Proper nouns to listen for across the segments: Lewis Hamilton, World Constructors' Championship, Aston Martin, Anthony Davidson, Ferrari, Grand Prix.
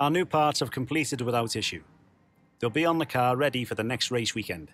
Our new parts have completed without issue. They'll be on the car ready for the next race weekend.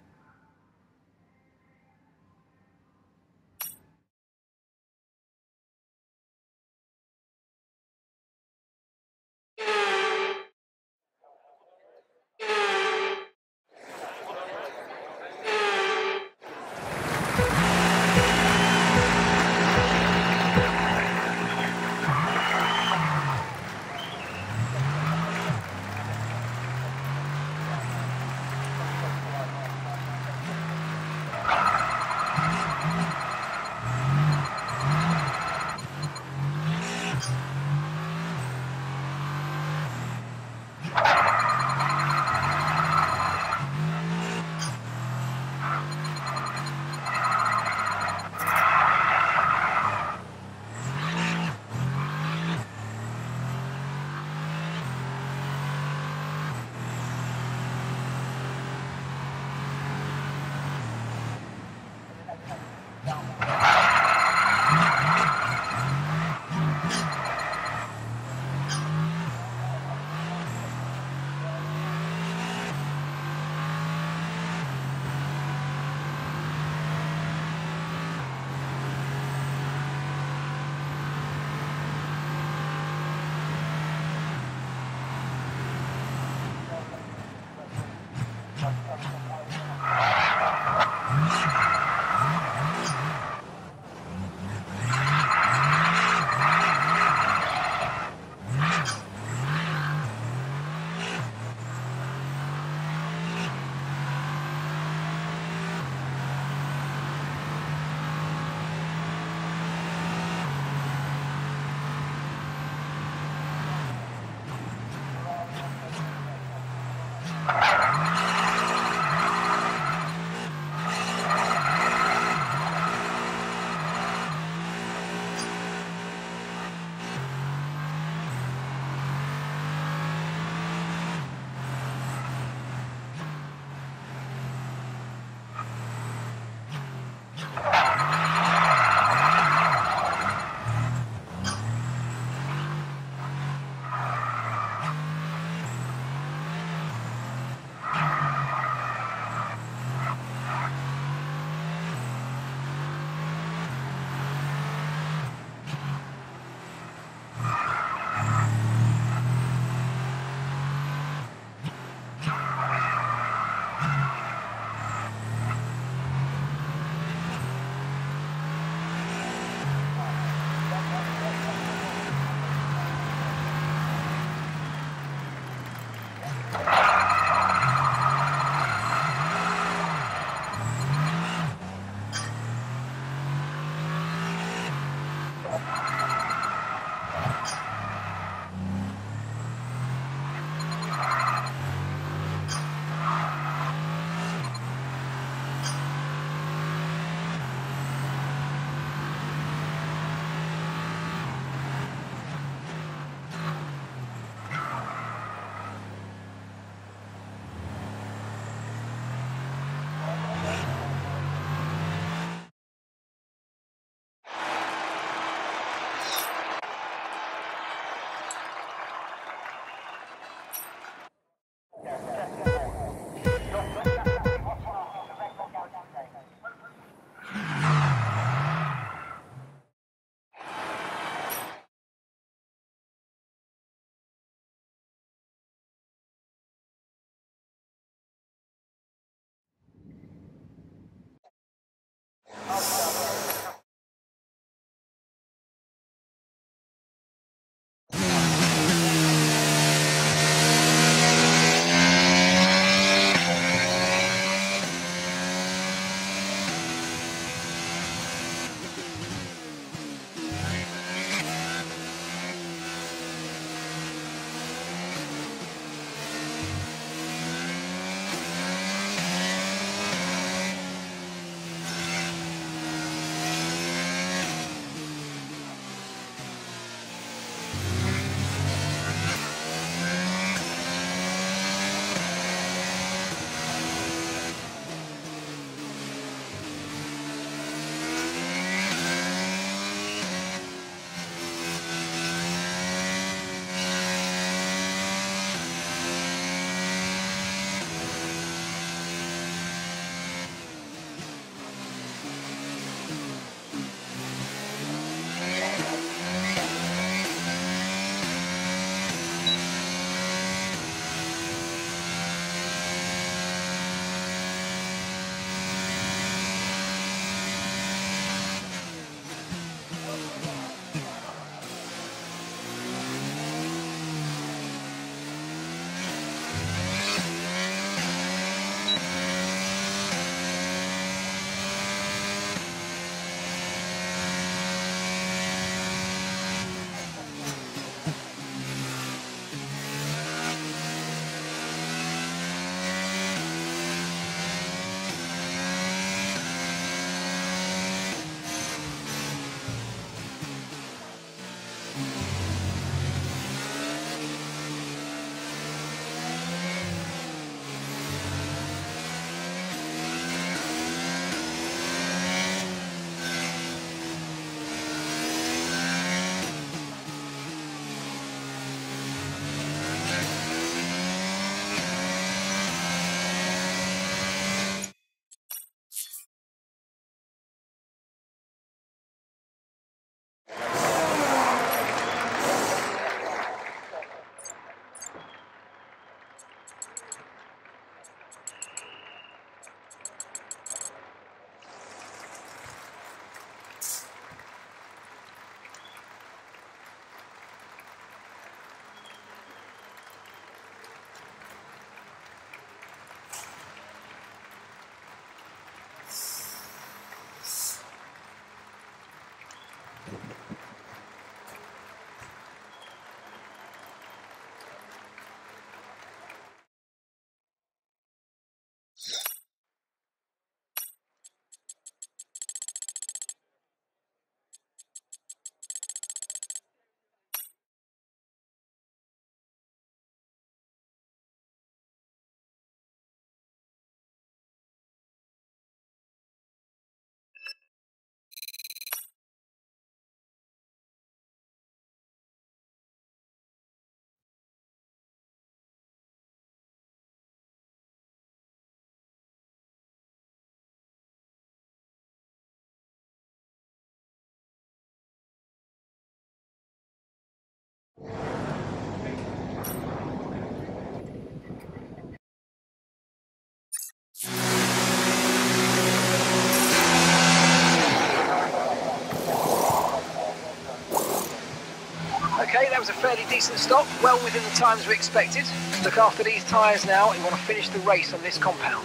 was a fairly decent stop, well within the times we expected. Look after these tyres now, you want to finish the race on this compound.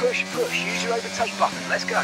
Push, push, use your overtake button, let's go.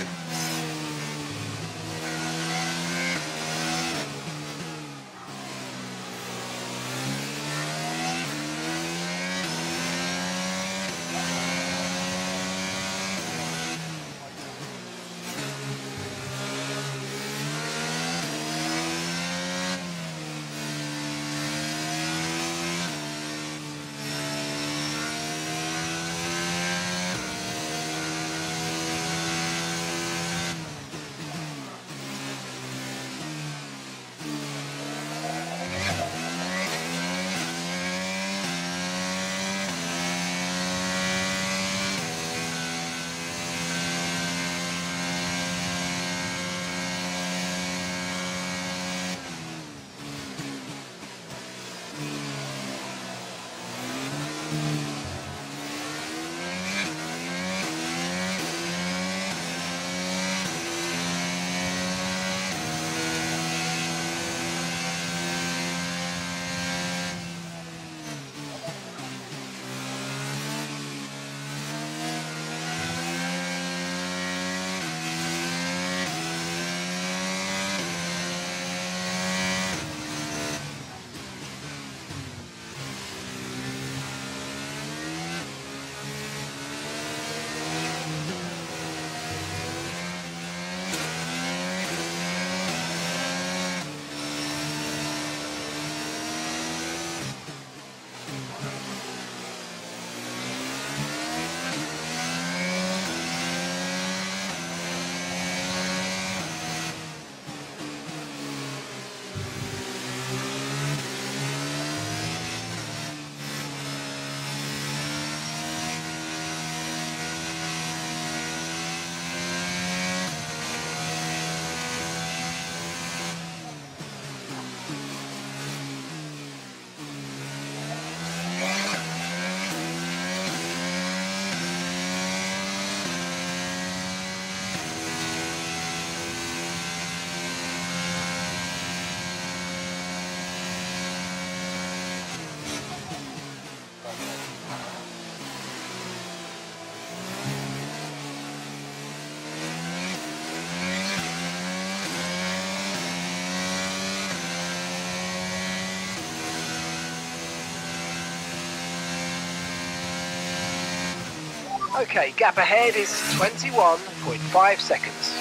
Okay, gap ahead is 21.5 seconds.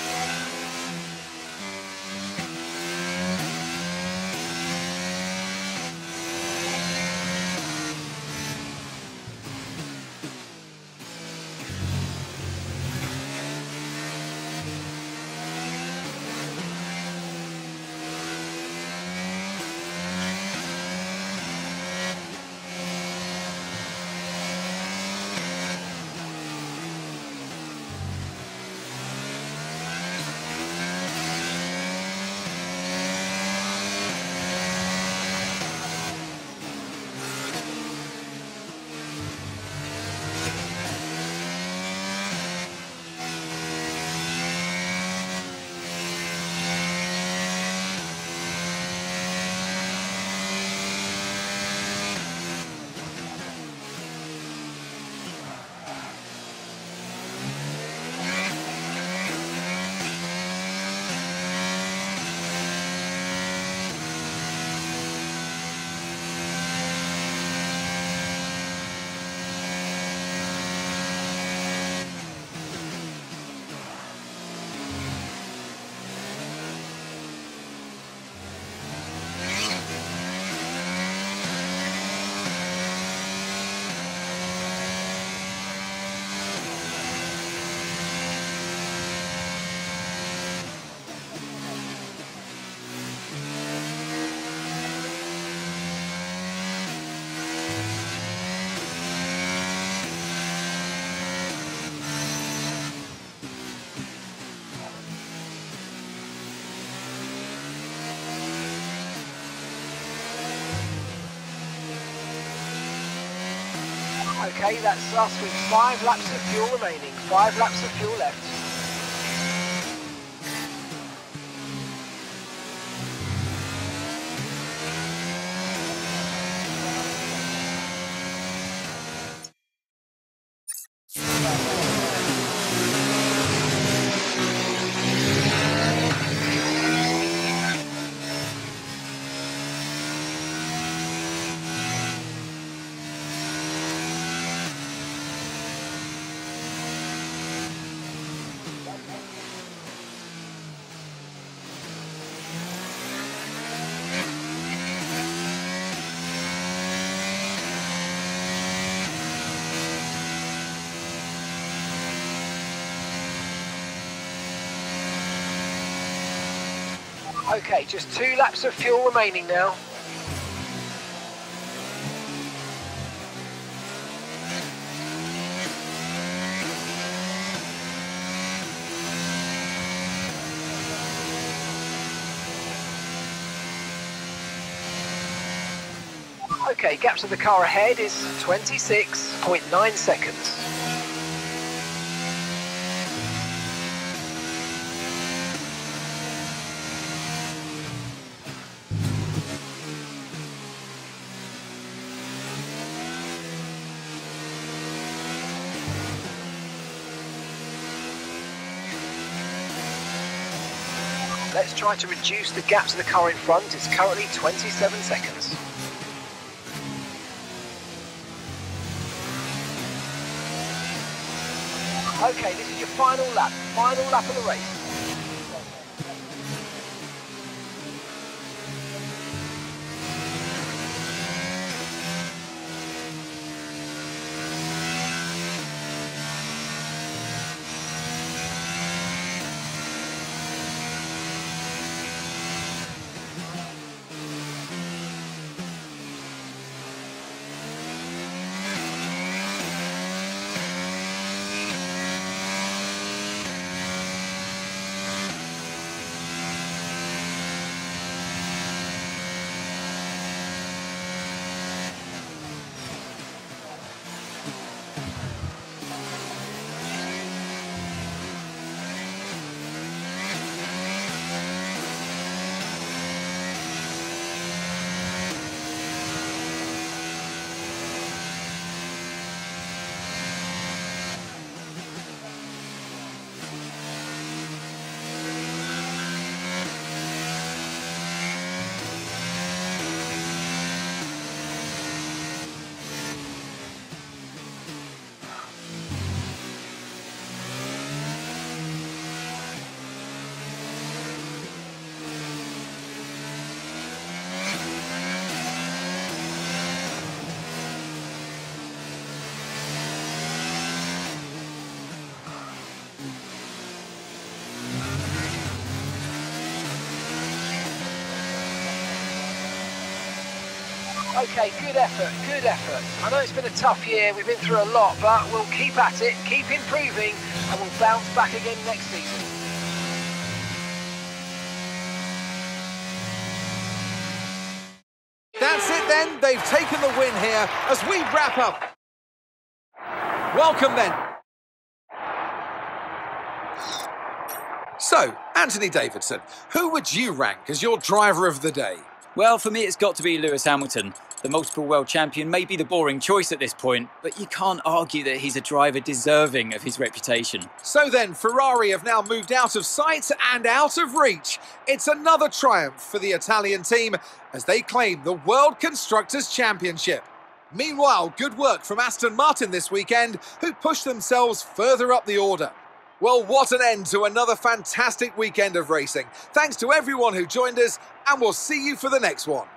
Okay, that's us with 5 laps of fuel remaining, 5 laps of fuel left. Okay, just 2 laps of fuel remaining now. Okay, gap to the car ahead is 26.9 seconds. Let's try to reduce the gap to the car in front. It's currently 27 seconds. Okay, this is your final lap of the race. Okay, good effort, good effort. I know it's been a tough year, we've been through a lot, but we'll keep at it, keep improving, and we'll bounce back again next season. That's it then, they've taken the win here as we wrap up. Welcome then. So, Anthony Davidson, who would you rank as your driver of the day? Well, for me, it's got to be Lewis Hamilton. The multiple world champion may be the boring choice at this point, but you can't argue that he's a driver deserving of his reputation. So then, Ferrari have now moved out of sight and out of reach. It's another triumph for the Italian team as they claim the World Constructors' Championship. Meanwhile, good work from Aston Martin this weekend, who pushed themselves further up the order. Well, what an end to another fantastic weekend of racing. Thanks to everyone who joined us, and we'll see you for the next one.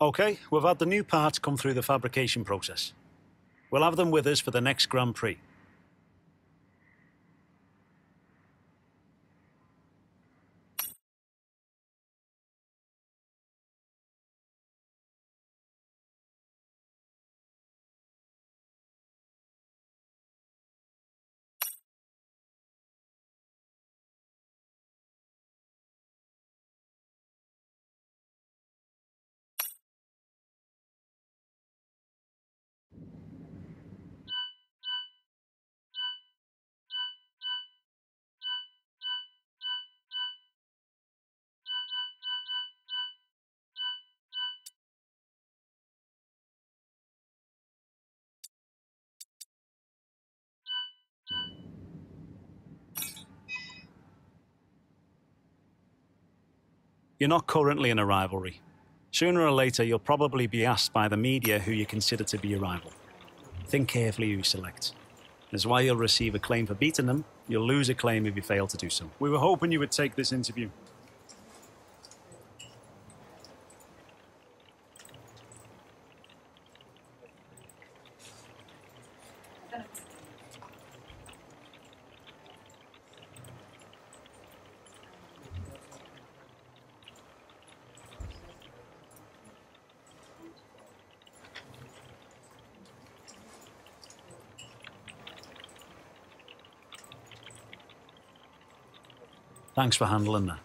OK, we've had the new parts come through the fabrication process. We'll have them with us for the next Grand Prix. You're not currently in a rivalry. Sooner or later, you'll probably be asked by the media who you consider to be your rival. Think carefully who you select. That's why you'll receive a claim for beating them. You'll lose a claim if you fail to do so. We were hoping you would take this interview. Thanks for handling that.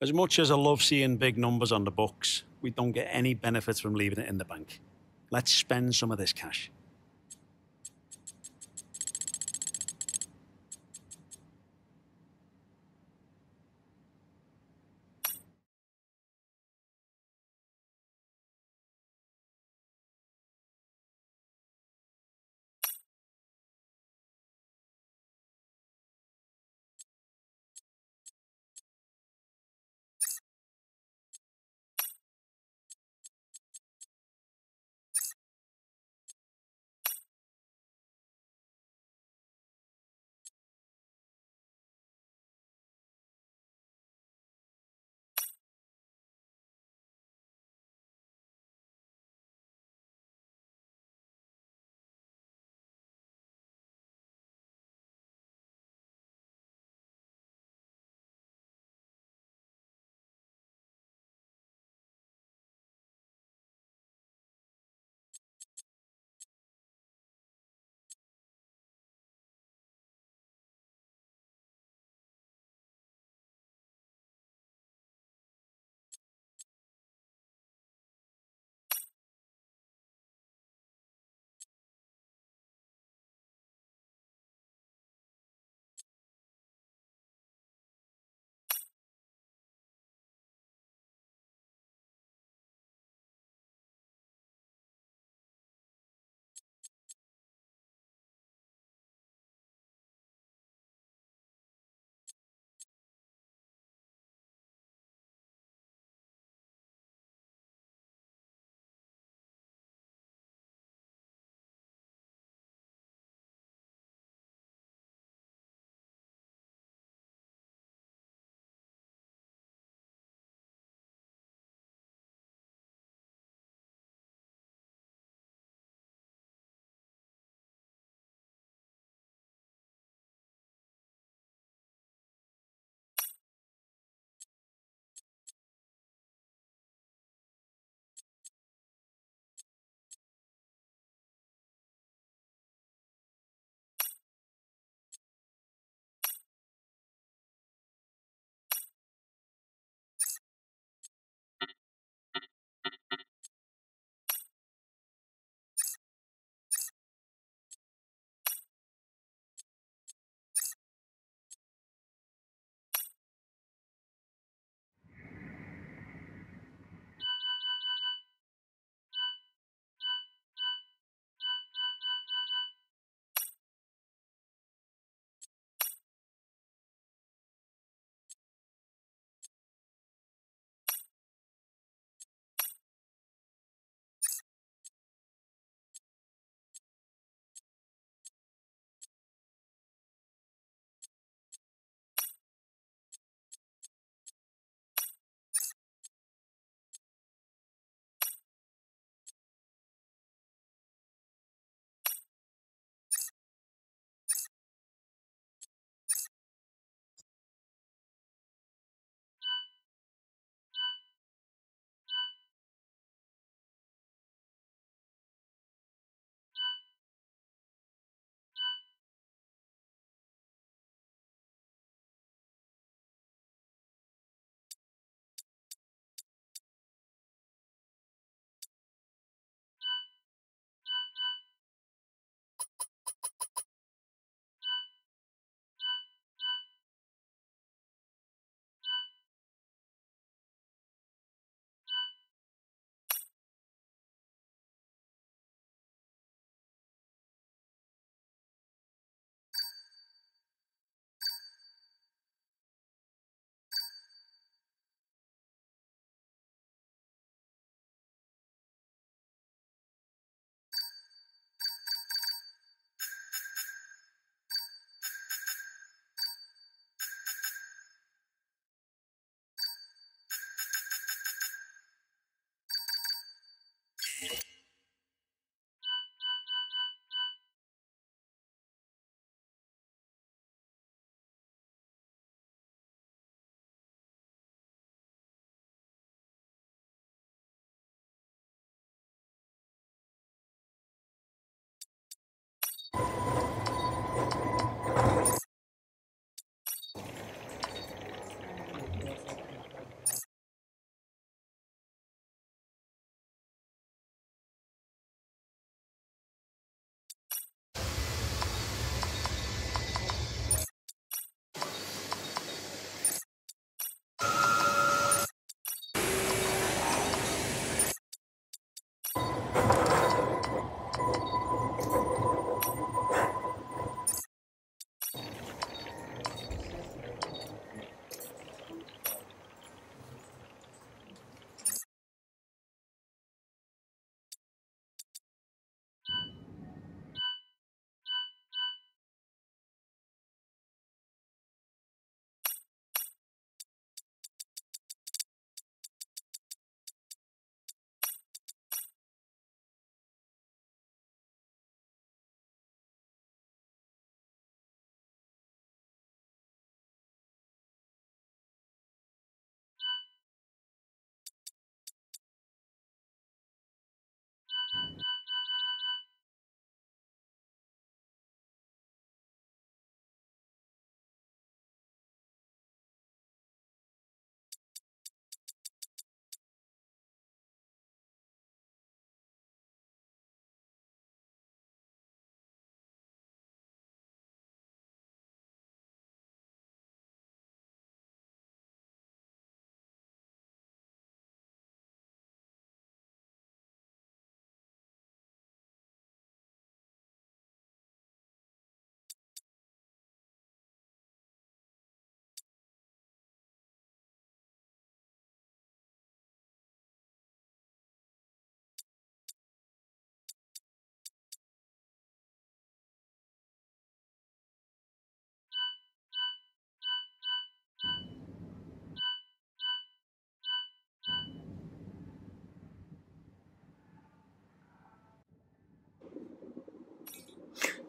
As much as I love seeing big numbers on the books, we don't get any benefits from leaving it in the bank. Let's spend some of this cash.